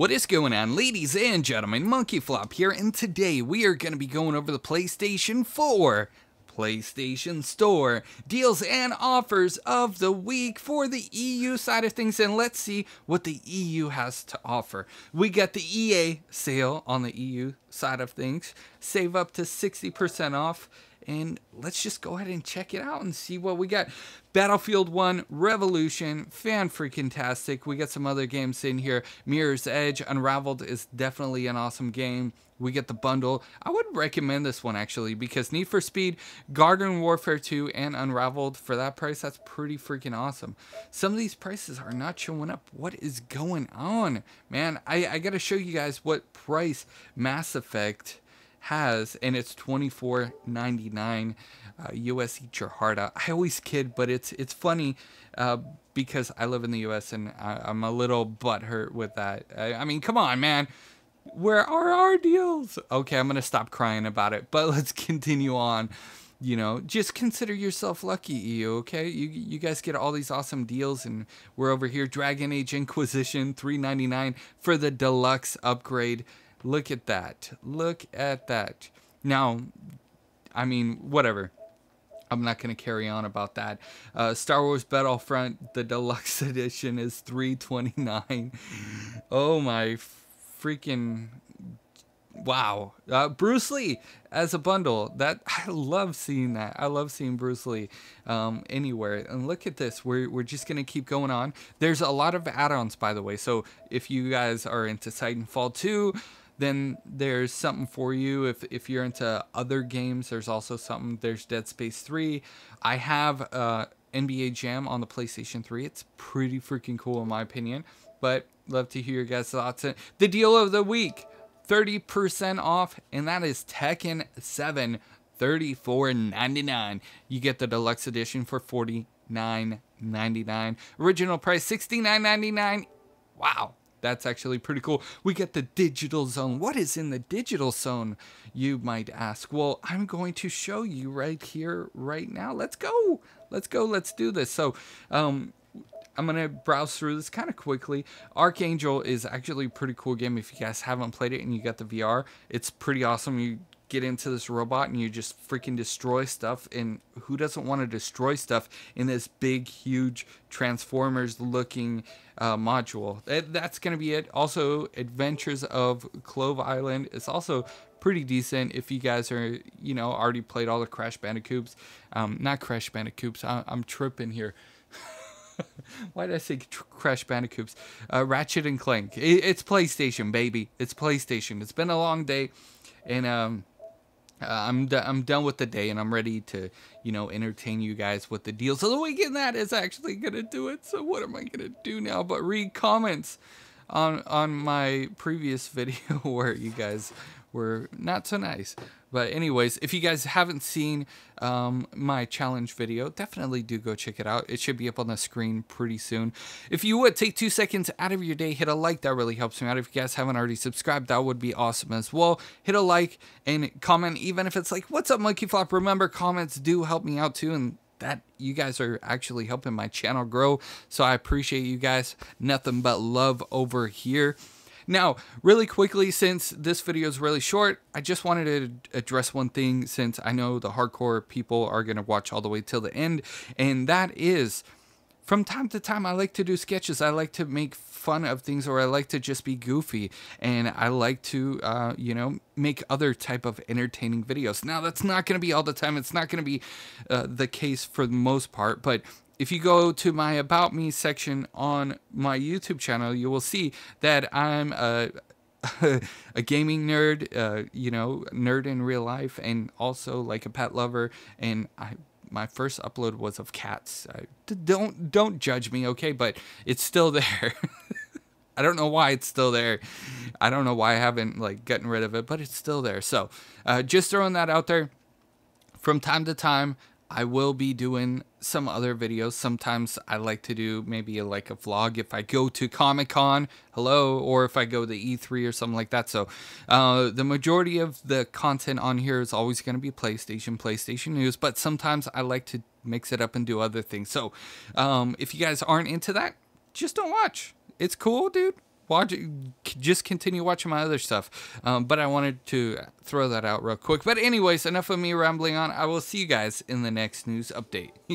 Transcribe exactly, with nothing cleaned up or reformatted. What is going on, ladies and gentlemen? Monkeyflop here, and today we are going to be going over the PlayStation four, PlayStation Store deals and offers of the week for the E U side of things, and let's see what the E U has to offer. We got the E A sale on the E U side of things, save up to sixty percent off. And let's just go ahead and check it out and see what we got. Battlefield one, Revolution, fan-freaking-tastic. We got some other games in here. Mirror's Edge, Unraveled is definitely an awesome game. We get the bundle. I would recommend this one, actually, because Need for Speed, Garden Warfare two, and Unraveled, for that price, that's pretty freaking awesome. Some of these prices are not showing up. What is going on? Man, I, I got to show you guys what price Mass Effect has, and it's twenty-four ninety-nine uh, U S E Jaharta. I always kid, but it's it's funny uh, because I live in the U S and I, I'm a little butthurt with that. I, I mean, come on, man. Where are our deals? Okay, I'm gonna stop crying about it, but let's continue on. You know, just consider yourself lucky, E U, okay? You you guys get all these awesome deals, and we're over here. Dragon Age Inquisition, three ninety-nine for the deluxe upgrade. Look at that. Look at that. Now, I mean, whatever. I'm not going to carry on about that. Uh, Star Wars Battlefront, the deluxe edition is three twenty-nine. Oh, my freaking... Wow. Uh, Bruce Lee as a bundle. That I love seeing that. I love seeing Bruce Lee um, anywhere. And look at this. We're, we're just going to keep going on. There's a lot of add-ons, by the way. So if you guys are into Titanfall two... then there's something for you. If, if you're into other games, there's also something. There's Dead Space three. I have uh, N B A Jam on the PlayStation three. It's pretty freaking cool in my opinion. But love to hear your guys' thoughts. The deal of the week, thirty percent off. And that is Tekken seven, thirty-four ninety-nine. You get the deluxe edition for forty-nine ninety-nine. Original price, sixty-nine ninety-nine. Wow. That's actually pretty cool. We get the digital zone. What is in the digital zone, you might ask? Well, I'm going to show you right here, right now. Let's go. Let's go. Let's do this. So um, I'm going to browse through this kind of quickly. Archangel is actually a pretty cool game. If you guys haven't played it and you got the V R, it's pretty awesome. You get into this robot and you just freaking destroy stuff, and who doesn't want to destroy stuff in this big huge Transformers looking uh, module? That, that's gonna be it. Also, Adventures of Clove Island is also pretty decent if you guys are, you know, already played all the Crash Bandicoots. Um, not Crash Bandicoots, I, I'm tripping here. Why did I say Crash Bandicoots? Uh, Ratchet and Clank. It, it's PlayStation, baby. It's PlayStation. It's been a long day, and um Uh, I'm, d I'm done with the day, and I'm ready to, you know, entertain you guys with the deal. So the weekend, that is actually going to do it. So what am I going to do now but read comments on, on my previous video where you guys were not so nice. But anyways, if you guys haven't seen um, my challenge video, definitely do go check it out. It should be up on the screen pretty soon. If you would, take two seconds out of your day, hit a like. That really helps me out. If you guys haven't already subscribed, that would be awesome as well. Hit a like and comment, even if it's like, what's up, Monkeyflop? Remember, comments do help me out too, and that you guys are actually helping my channel grow. So I appreciate you guys. Nothing but love over here. Now, really quickly, since this video is really short, I just wanted to address one thing, since I know the hardcore people are going to watch all the way till the end, and that is, from time to time, I like to do sketches. I like to make fun of things, or I like to just be goofy, and I like to, uh, you know, make other type of entertaining videos. Now, that's not going to be all the time. It's not going to be uh, the case for the most part, but if you go to my About Me section on my YouTube channel, you will see that I'm a, a gaming nerd, uh, you know, nerd in real life, and also like a pet lover. And I, my first upload was of cats. I, don't don't judge me, okay? But it's still there. I don't know why it's still there. I don't know why I haven't like gotten rid of it, but it's still there. So uh, just throwing that out there. From time to time, I will be doing some other videos. Sometimes I like to do maybe a, like a vlog if I go to Comic-Con, hello, or if I go to E three or something like that. So uh, the majority of the content on here is always going to be PlayStation, PlayStation news, but sometimes I like to mix it up and do other things. So um, if you guys aren't into that, just don't watch. It's cool, dude. watch, just continue watching my other stuff. Um, but I wanted to throw that out real quick. But anyways, enough of me rambling on. I will see you guys in the next news update.